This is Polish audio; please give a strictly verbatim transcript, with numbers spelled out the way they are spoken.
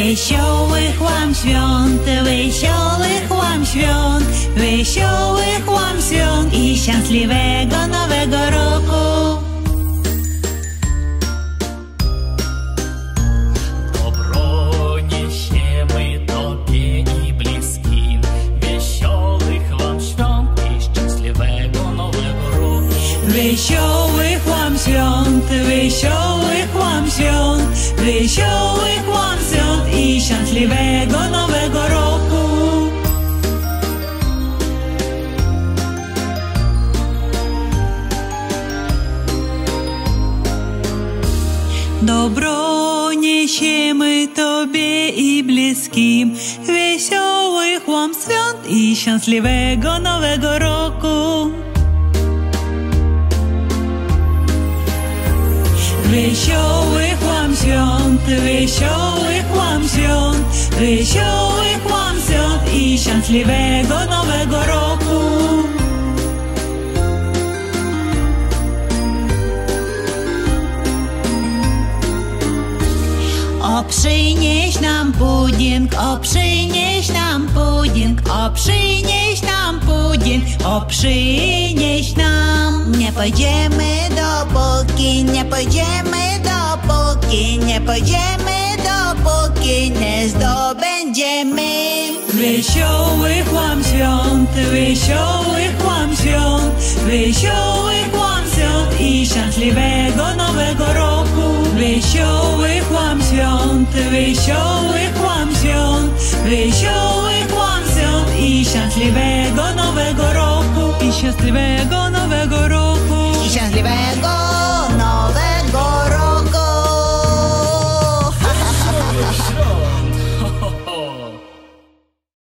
Wesołych Wam świąt, wesołych Wam świąt, wesołych Wam świąt i szczęśliwego Nowego Roku. Wesołych Wam świąt, wesołych Wam świąt, wesołych Wam świąt i szczęśliwego Nowego Roku. Dobro niesiemy Tobie i bliskim, wesołych Wam świąt i szczęśliwego Nowego Roku. Wesołych Wam świąt, wesołych Wam świąt, wesołych Wam świąt i szczęśliwego Nowego Roku. O przynieś nam pudding, o przynieś nam pudding, o przynieś nam pudding, o przynieś nam. Nie pójdziemy dopóki, nie pójdziemy dopóki, nie pójdziemy dopóki nie zdobędziemy. Wesołych Wam świąt, wesołych Wam świąt, wesołych Wam świąt i szczęśliwego Nowego Roku. Wesołych Wam świąt, wesołych Wam świąt, wesołych Wam świąt i szczęśliwego Nowego Roku, i szczęśliwego